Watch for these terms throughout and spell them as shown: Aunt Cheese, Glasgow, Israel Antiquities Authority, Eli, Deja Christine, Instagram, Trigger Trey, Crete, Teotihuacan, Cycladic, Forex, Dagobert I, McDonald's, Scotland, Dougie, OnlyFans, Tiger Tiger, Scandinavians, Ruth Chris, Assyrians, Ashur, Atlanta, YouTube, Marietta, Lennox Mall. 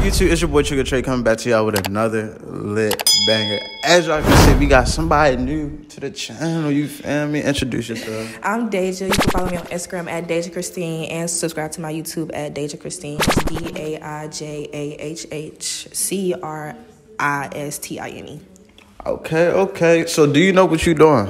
up, YouTube? It's your boy Trigger Trey coming back to y'all with another lit banger. As y'all can see, we got somebody new to the channel. You feel me? Introduce yourself. I'm Deja. You can follow me on Instagram at Deja Christine and subscribe to my YouTube at Deja Christine. It's DAIJAHHCRISTINE. Okay. So do you know what you're doing?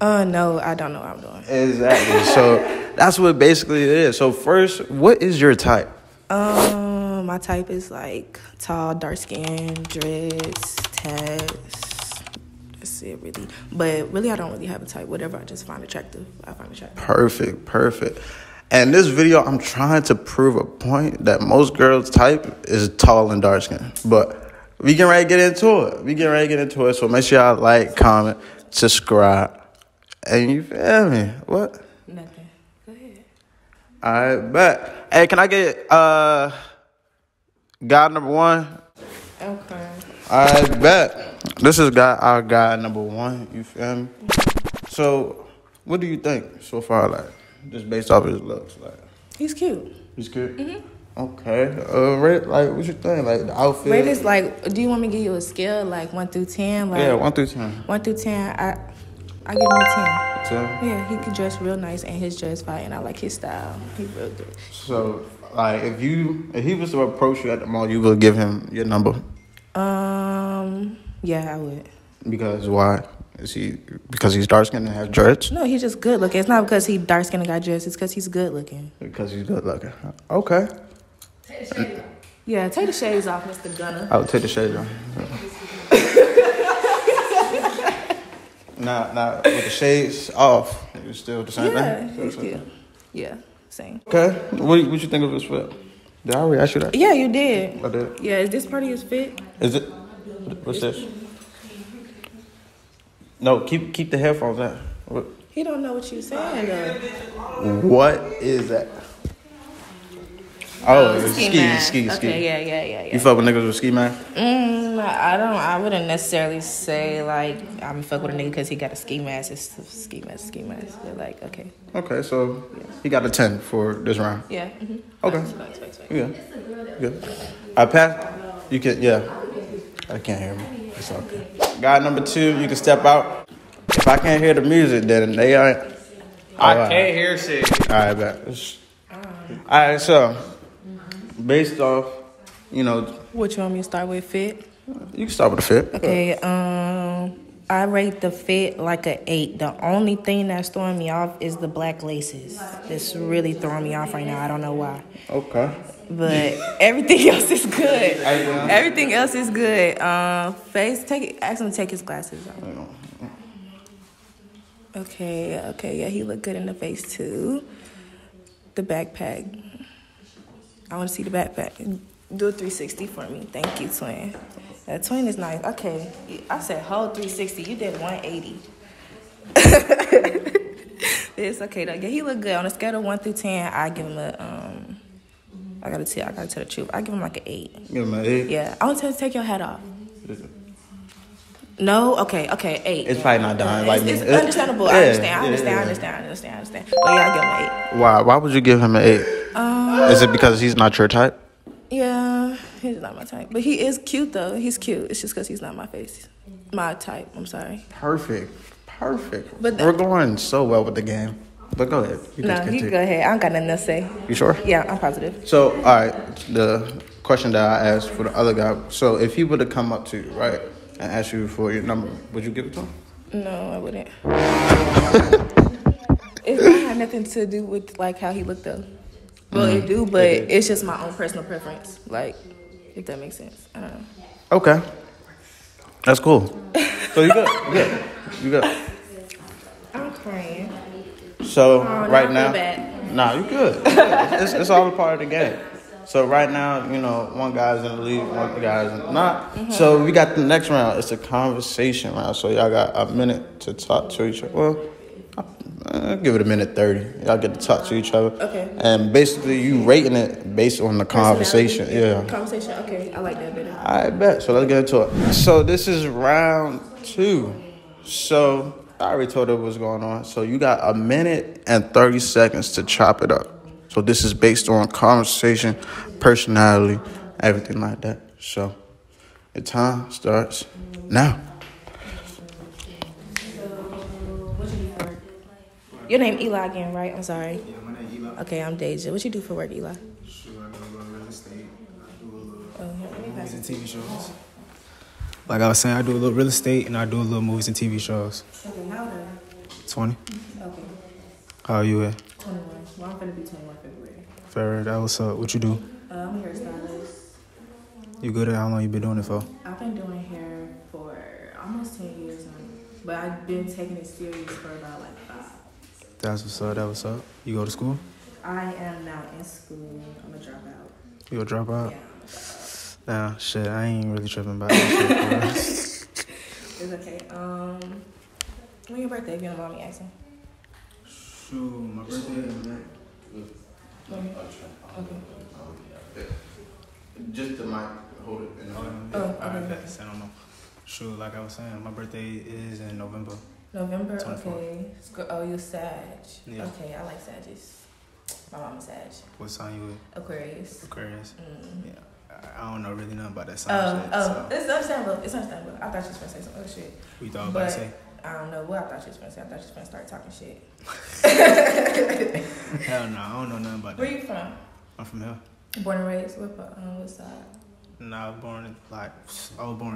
No, I don't know what I'm doing. Exactly. So that's what basically it is. So first, what is your type? My type is like tall, dark skin, dreads, tats. That's it, really. But really, I don't really have a type. Whatever I just find attractive, I find attractive. Perfect. And this video, I'm trying to prove a point that most girls' type is tall and dark skin. But we can right get into it. So make sure y'all like, comment, subscribe. And you feel me? What? Nothing. Go ahead. All right, bet. Hey, can I get God number one? Okay. All right, bet. This is our God number one. You feel me? So, what do you think so far? Like, just based off his looks, like. He's cute. Mhm. Okay. Rate, like, what you think? Like, the outfit. Rate is like. Do you want me to give you a scale, like 1 through 10? Like, yeah, 1 through 10. 1 through 10. I give him a 10. 10? Yeah, he can dress real nice and his dress fine, and I like his style. He real good. So, like, if he was to approach you at the mall, you would give him your number? Yeah, I would. Because why? Because he's dark-skinned and has dreads? No, he's just good-looking. It's not because he's dark-skinned and got dreads. It's because he's good-looking. Okay. Take the shades off. Yeah, take the shades off, Mr. Gunner. I would take the shades off. Nah, with the shades off, it's still the same thing? Yeah, same. Okay, what you think of his fit? Did I already ask you that? Yeah, you did. I did? Yeah, is this part of his fit? Is it? What's this? No, keep the headphones out. What? He don't know what you're saying, though. What is that? Oh, ski. Okay, yeah. You fuck with niggas with ski mask? I wouldn't necessarily say, like, I'm fuck with a nigga because he got a ski mask. It's ski mask. But, like, okay. Okay, so he got a 10 for this round. Yeah. Mm-hmm. Okay. Yeah. I passed. You can, yeah. I can't hear me. It's okay. Guy number two, you can step out. If I can't hear the music, then they ain't. I can't hear shit. All right, back. All right, so. Based off, What you want me to start with, fit? You can start with the fit. Okay, I rate the fit like an 8. The only thing that's throwing me off is the black laces. It's really throwing me off right now. I don't know why. Okay. But everything else is good. Face, ask him to take his glasses off. Okay, yeah, he looked good in the face, too. The backpack. I want to see the backpack. Do a 360 for me. Thank you, twin. That twin is nice. Okay. I said whole 360. You did 180. It's okay, though. Yeah, he looked good. On a scale of 1 through 10, I give him I got to tell the truth. I give him like an 8. You give him an 8? Yeah. I want to take your hat off. No? Okay. 8. It's probably not done. It's understandable. Yeah, I understand. But yeah, I give him an 8. Why would you give him an 8? Is it because he's not your type? Yeah, he's not my type. But he is cute, though. He's cute. It's just because he's not my type. I'm sorry. Perfect. But we're going so well with the game. But go ahead. You go ahead. I don't got nothing to say. You sure? Yeah, I'm positive. So, all right, the question that I asked for the other guy. So, if he were to come up to you, right, and ask you for your number, would you give it to him? No, I wouldn't. It had nothing to do with, like, how he looked, though. Well, it do, but it's just my own personal preference. Like, if that makes sense. I don't know. Okay. That's cool. So you good. I'm crying. So, right now. Nah, you good. It's all a part of the game. So, right now, one guy's in the lead, one guy's not. Mm-hmm. So, we got the next round. It's a conversation round. So, y'all got a minute to talk to each other. Well, I'll give it a minute 30. Y'all get to talk to each other. Okay. And basically, you rating it based on the conversation. Yeah. Conversation. Okay, I like that better. I bet. So let's get into it. So this is round 2. So I already told her what's going on. So you got a minute and 30 seconds to chop it up. So this is based on conversation, personality, everything like that. So the time starts now. Your name Eli again, right? I'm sorry. Yeah, my name Eli. Okay, I'm Deja. What you do for work, Eli? Sure, I do a little real estate. I do a little movies and TV shows. Like I was saying, I do a little real estate and I do a little movies and TV shows. Okay, how old are you? 20. Okay. How are you at? 21. Well, I'm going to be 21 February. February, that was up. What you do? I'm a hairstylist. You good at how long you been doing it for? I've been doing hair for almost 10 years now. But I've been taking it serious for about like 5. That's what's up, that was up. You go to school? I am now in school. I'm a dropout. You a dropout? Yeah. Nah, shit, I ain't really tripping about that shit. It's okay. When your birthday, if you don't mind me asking? Shoot, my birthday is May. Okay. Just the mic, hold it. Oh, okay. All right, that's, I don't know. Shoot, like I was saying, my birthday is in November. November, 24. Okay. Oh, you're Sag. Yeah. Okay, I like Saggies. My mom's Sag. What sign you with? Aquarius. Aquarius? Mm. Yeah. I don't know really nothing about that sign. It's understandable. It's understandable. I thought you was going to say some other shit. We thought about to say? I don't know what I thought you was going to say. I thought you was going to start talking shit. Hell no, I don't know nothing about that. Where you from? I'm from here. Born and raised? What side? Nah, I was born like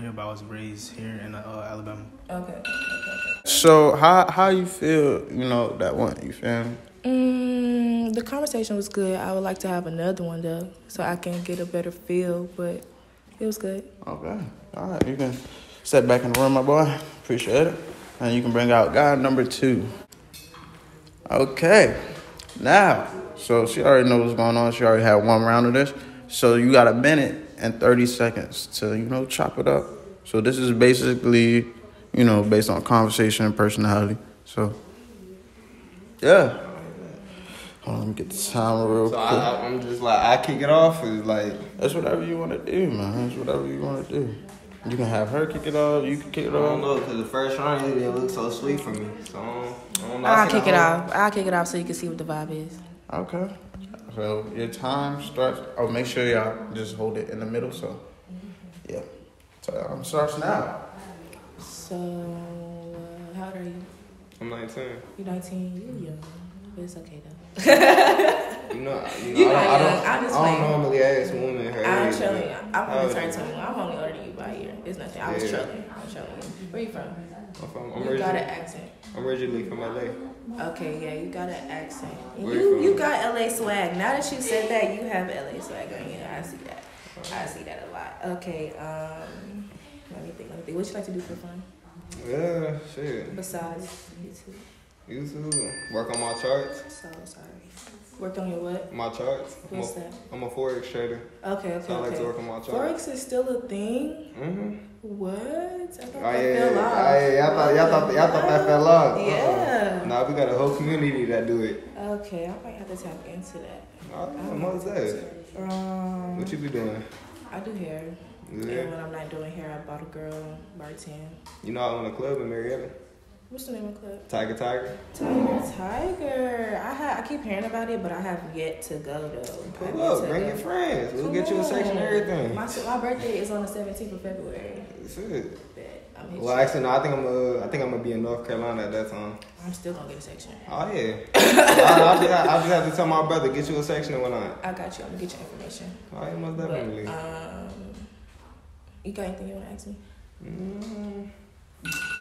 here, but I was raised here in Alabama. Okay. So how you feel? You know that one. You feel me? The conversation was good. I would like to have another one though, so I can get a better feel. But it was good. Okay. All right. You can step back in the room, my boy. Appreciate it. And you can bring out guy number 2. Okay. Now, so she already knows what's going on. She already had one round of this. So you got a minute and 30 seconds to, you know, chop it up. So this is basically, you know, based on conversation and personality. So, yeah. Hold on, let me get the timer real quick. So I'm just like, I kick it off? Is like, that's whatever you want to do, man. That's whatever you want to do. You can have her kick it off. You can kick it off. I don't know, because the first round, it didn't look so sweet for me. So I don't know. I'll kick it off so you can see what the vibe is. Okay. So your time starts. Oh, make sure y'all just hold it in the middle. So, yeah. So starts now. So, how old are you? I'm 19. You're 19? You're young. But it's okay, though. I don't normally ask women her age. I'm only turned 21. I'm only older than you by a year. It's nothing. I was trolling. Where you from? You got an accent. I'm originally from LA. Okay, yeah, you got an accent. You got LA swag. Now that you said that, you have LA swag on you. I see that. I see that a lot. Okay, let me think. What you like to do for fun? Yeah, shit. Besides YouTube. YouTube. Work on my charts. So sorry. Worked on your what? My charts. What's that? I'm a Forex trader. Okay. So I like to work on my charts. Forex is still a thing? Mm-hmm. What? I thought that fell off. Yeah. Nah, we got a whole community that do it. Okay, I might have to tap into that. What's that? What you be doing? I do hair. Yeah. And when I'm not doing hair, I bought a girl, bartend. You know I own a club in Marietta. What's the name of the club? Tiger Tiger. Tiger. I keep hearing about it, but I have yet to go though. Pull up, bring your friends. We'll get you a section and everything. My birthday is on the 17th of February. That's it. Well, actually, no. I think I'm gonna be in North Carolina at that time. I'm still gonna get a section. Oh yeah. I just have to tell my brother get you a section and whatnot. I got you. I'm gonna get your information. Oh yeah, most definitely. But, you got anything you wanna ask me?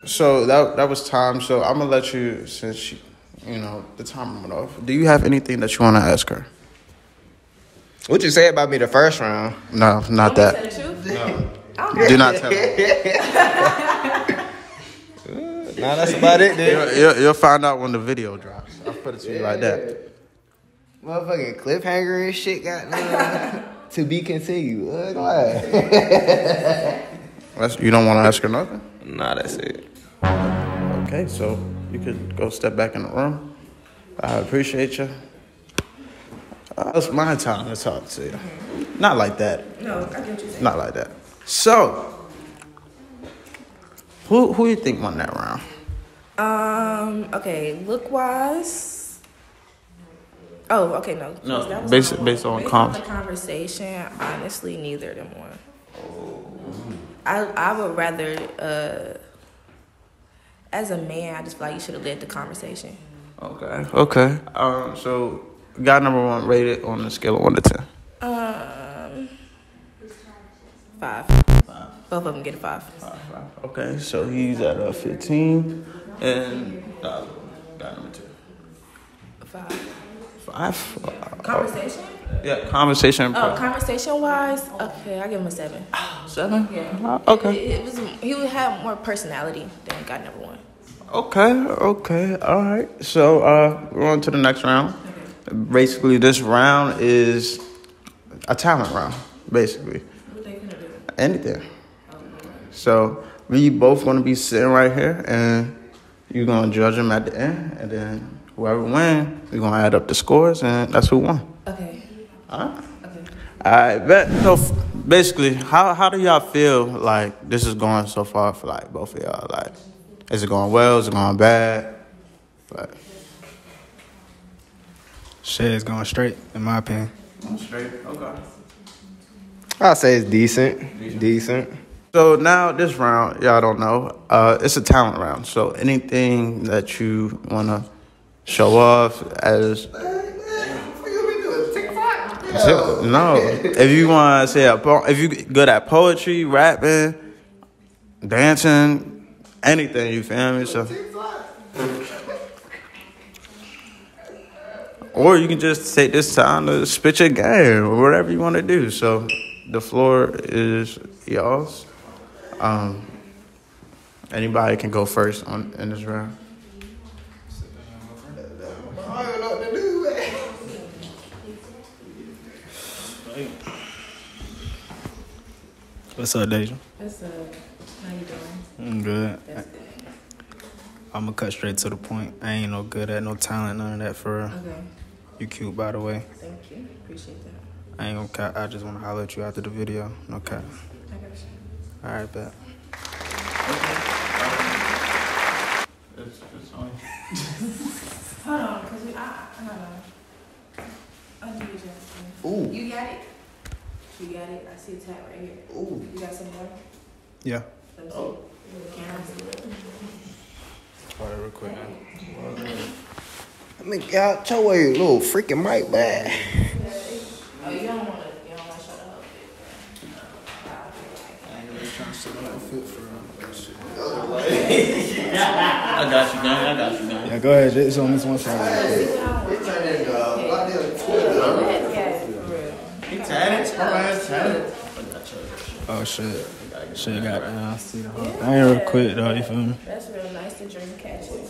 So that was time. So I'm gonna let you, since she, you know, the time went off. Do you have anything that you wanna ask her? What you say about me the first round? No, not that. Tell the truth? No. Okay. Do not tell her. Nah, that's about it, dude. You'll find out when the video drops. I'll put it to you like that. Motherfucking cliffhanger and shit got to be continued. You don't want to ask her nothing? Nah, that's it. Okay, so you could go step back in the room. I appreciate you. It's my time to talk to you. Not like that. No, I get what you're saying. Not like that. So, who you think won that round? Okay, look-wise, Oh, okay, no. No, that was based on the conversation, honestly, neither of them won. Oh. I would rather, as a man, I just feel like you should have led the conversation. Okay. So, guy number one rated on a scale of 1 to 10. 5. Both of them get a 5. Five. Okay, so he's at 15, and guy number two. 5. Conversation? Yeah, conversation. Oh, conversation-wise? Okay, I give him a 7. 7? Yeah. Okay. He would have more personality than guy number one. Okay, all right. So we're on to the next round. Okay. Basically, this round is a talent round, basically. What are they going to do? Anything. So we both going to be sitting right here, and you're going to judge them at the end, and then whoever wins, we're going to add up the scores, and that's who won. Okay. All right? Okay. All right, bet. So, basically, how do y'all feel like this is going so far for, like, both of y'all? Like, is it going well? Is it going bad? Like, shit, it's going straight, in my opinion. Going straight? Okay. I'd say it's decent. So, now, this round, y'all don't know, it's a talent round. So, anything that you want to show off as. So, no, if you want to say if you good at poetry, rapping, dancing, anything, you feel me? So, or you can just take this time to spit your game or whatever you want to do. So the floor is y'all's. Anybody can go first in this round. What's up, Deja? What's up? How you doing? I'm good. I'm going to cut straight to the point. I ain't no good at no talent, none of that for real. Okay. You cute, by the way. Thank you. Appreciate that. I ain't going to cut. I just want to holler at you after the video. No cut. I got you. All right, bet. It's on. Hold on, because I do it, Justin. Ooh. You got it? You got it? I see a tag right here. Ooh. You got some more? Yeah. Let me see. Oh. Try it real quick. I mean, get out your way, little freaking mic bag. Oh, you don't want to show the whole fit, bro. I ain't really trying to show the whole fit for real. I got you, gang. Yeah, go ahead. It's on this one side. It's on this Twitter. Oh shit! Shit got. I see the whole. I ain't real quick though. You feel me? That's real nice to dream catches.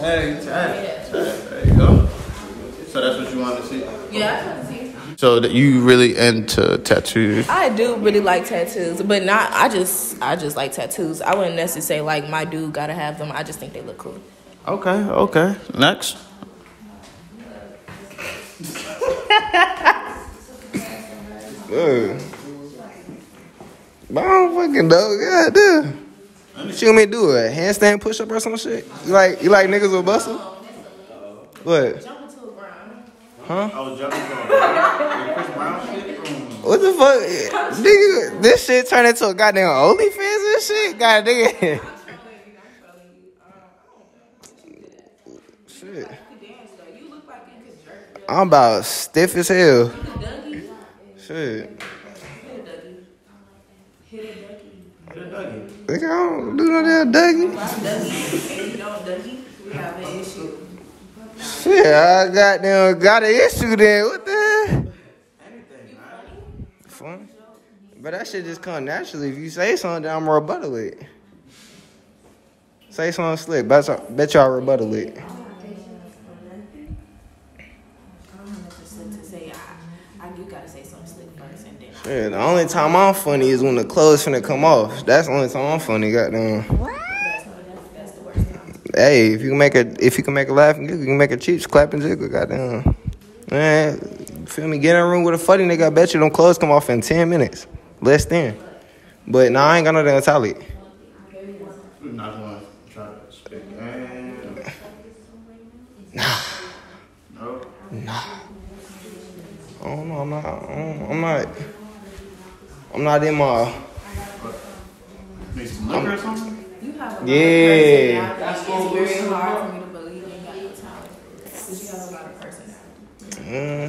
Hey, tatted. There you go. So that's what you want to see? Yeah, I want to see. So that you really into tattoos? I do really like tattoos, but not. I just like tattoos. I wouldn't necessarily say like my dude gotta have them. I just think they look cool. Okay. Next. But I don't fucking know. God damn. She want me to do a handstand push up or some shit? You like niggas with bustle? What? Huh? I was jumping to a brown shit. What the fuck? Nigga, this shit turned into a goddamn OnlyFans and shit? God damn. Shit. I'm about stiff as hell. Shit. Hit a Dougie. Nigga, I don't do no damn Dougie. If you don't Dougie, we have an issue. Shit, I got an issue then. What the hell? Anything, man. Funny? But that shit just come naturally. If you say something, then I'm rebuttal it. Say something slick. Bet y'all rebuttal it. Yeah, the only time I'm funny is when the clothes finna come off. That's the only time I'm funny, goddamn. What? That's the worst time. Hey, if you can make a laugh and giggle, you can make a cheap clap and jiggle, goddamn. Man, feel me? Get in a room with a funny nigga, I bet you them clothes come off in 10 minutes. Less than. But nah, I ain't got no damn talent. Nah. Nah. I don't know. I'm not in my. Make some liquor or something? You have a lot of person now. That's it's very hard for me to believe you got no talent. Because you have a lot of person now.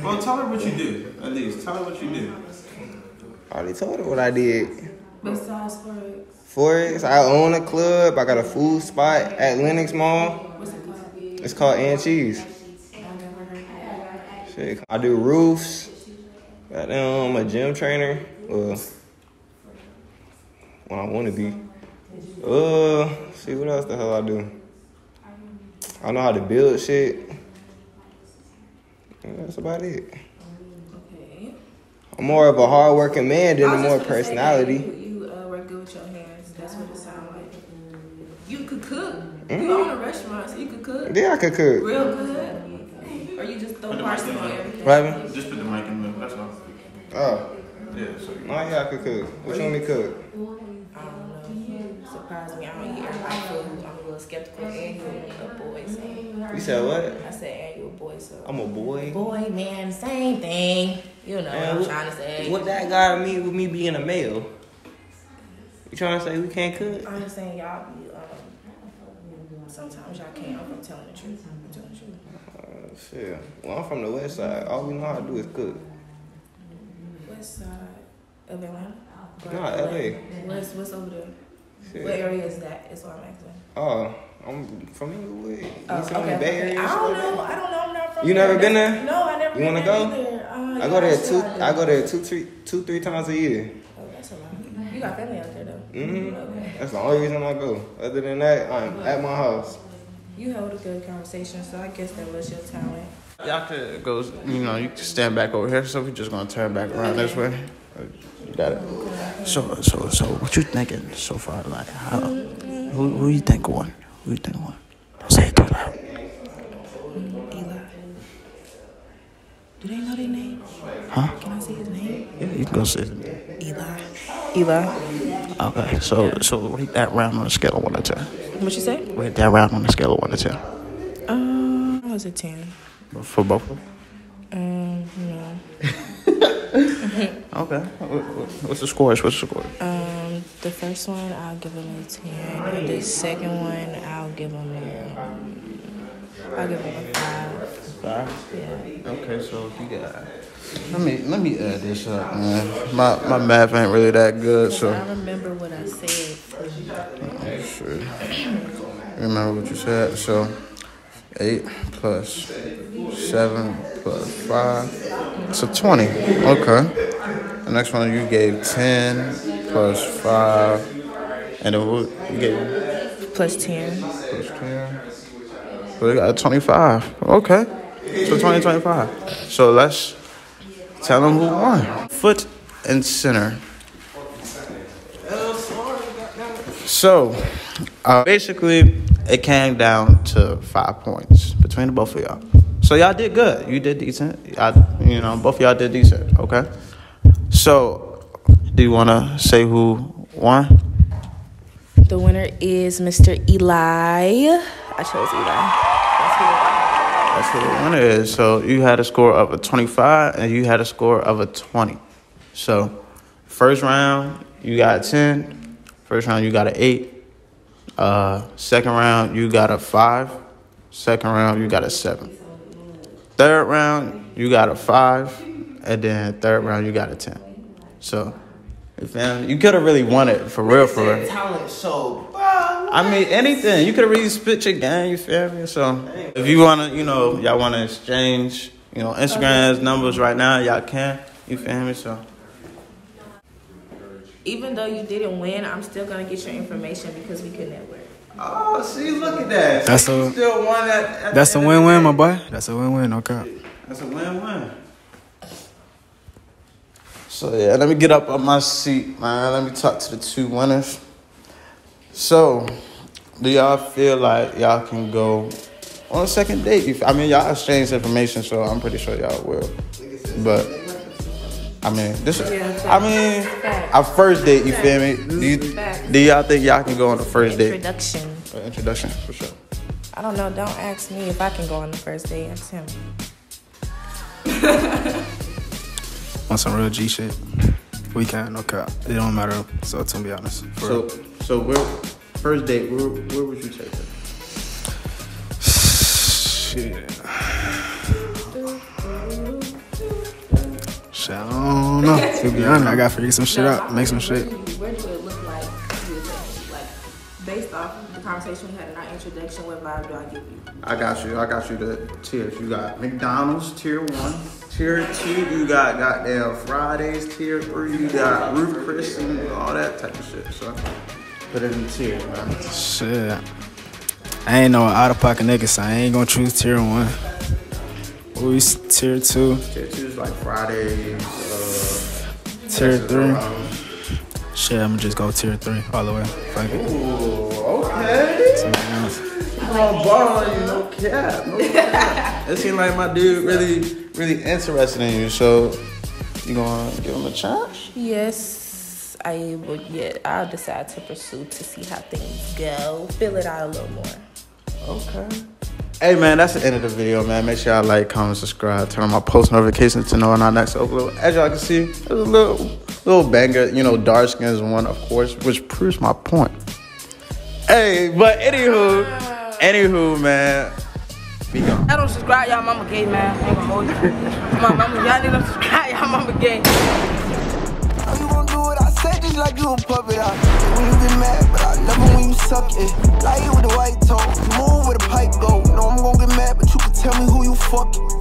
Well, tell her what you do. At least. Tell her what you do. I already told her what I did. Besides Forex. Forex. I own a club. I got a food spot at Lennox Mall. What's it called? It's called Aunt Cheese. Shit. I do roofs. I'm a gym trainer. When I want to be. See what else the hell I do. I know how to build shit. Yeah, that's about it. I'm more of a hard-working man than a more personality. You work good with your hands. That's what it sounds like. You could cook. Mm-hmm. You own a restaurant, so you could cook. Yeah, I could cook. Real good. Or you just throw parsley on everything. Right? Just put the mic in the middle. That's all. Oh. Yeah, so yeah, I could cook. What you want me to cook? I don't know. Surprise me. I don't eat everybody's food. I'm a little skeptical. And you're a boy, so. You said what? I said, and you're a boy, so. I'm a boy? Boy, man, same thing. You know man, what I'm trying to say. What that got to mean with me being a male? You trying to say we can't cook? I'm just saying y'all be, sometimes y'all can't. I'm from telling the truth. I'm telling the truth. Shit. Well, I'm from the west side. All we know how to do is cook. West side of Atlanta? No, LA. What's over there? Shit. What area is that? Is what I'm asking. Oh, I'm from Inglewood. Okay. I don't know. I'm not from. You never been there? No, I never. You want to go? I go there two, three times a year. Oh, that's a lot. You got family out there though. Mm-hmm. Okay. That's the only reason I go. Other than that, I'm at my house. You held a good conversation, so I guess that was your talent. Y'all could go, you can stand back over here, so we're just gonna turn back around this way. You got it. So what you thinking so far? Like, who you think won? Who you think won? Don't say it too loud. Eli. Do they know their name? Huh? Can I say his name? Yeah, you can go say his name. Eli. Okay, so rate that round on a scale of 1 to 10. What you say? Rate that round on a scale of 1 to 10. I was a 10. For both of them? No. Okay. What's the score? The first one, I'll give him a 10. The second one, I'll give him a 5. 5? Yeah. Okay, so you got... Let me add this up, man. My math ain't really that good, so. I remember what I said. Oh, shit. Remember what you said, so 8 + 7 + 5, so 20. Okay. The next one you gave 10 + 5, and then what you gave? +10. +10. So we got 25. Okay. So 20, 25. So let's. Tell them who won. Foot and center. So, basically, it came down to 5 points between the both of y'all. So, y'all did good. You did decent. Both of y'all did decent, okay? So, do you want to say who won? The winner is Mr. Eli. I chose Eli. That's who the winner is. So you had a score of a 25 and you had a score of a 20. So first round, you got a 10. First round, you got an 8. Second round, you got a 5. Second round, you got a 7. Third round, you got a 5. And then third round, you got a 10. So you could have really won it for real, for real. Talent show. I mean, anything. You could really spit your game, you feel me? So, if you want to, y'all want to exchange, Instagram's numbers right now, y'all can. You feel me? So. Even though you didn't win, I'm still going to get your information because we could network. Oh, see, look at that. That's a, still won at that's a win-win, my boy. That's a win-win, okay. That's a win-win. So, yeah, let me get up on my seat, man. Let me talk to the two winners. So, do y'all feel like y'all can go on a second date? I mean, y'all exchange information, so I'm pretty sure y'all will. But, I mean, our first date, you feel me? Do y'all think y'all can go on the first date? Introduction, for sure. I don't know. Don't ask me if I can go on the first date. Ask him. On some real G shit. We can't, no cap. It don't matter. So to be honest. So where, first date, where would you take her? Shit. I don't know. To be honest, I gotta figure some shit out, make some shit. Where do it look like you would take me? Like, based off the conversation we had in our introduction, what vibe do I give you? I got you the tiers. You got McDonald's tier 1, tier 2. You got goddamn Fridays tier 3. You got Ruth Chris and all that type of shit. So put it in tier 1. Shit, I ain't no out of pocket nigga, so I ain't gonna choose tier 1. Always tier 2. Tier 2 is like Friday. Tier 3. Shit, I'm gonna just go tier 3 all the way. Fuck it. Ooh, okay. Something else. I'm gonna borrow you, no cap. No cap. It seemed like my dude really interested in you, so you gonna give him a chance? Yes, I will. Yeah, I'll decide to pursue to see how things go. Fill it out a little more. Okay. Hey man, that's the end of the video, man. Make sure y'all like, comment, subscribe, turn on my post notifications to know when our next upload. As y'all can see, there's a little banger, you know, dark skins one, of course, which proves my point. Hey, but anywho, man, be gone. I don't subscribe, y'all mama gay, man. I ain't gonna hold you. Come on, mama, y'all need to subscribe, y'all mama gay. How you gonna do what I said, just like you a puppet? I hate when you get mad, but I love it when you suck it. Like you with a white toe, move with a pipe go. Know I'm gonna get mad, but you can tell me who you fucking.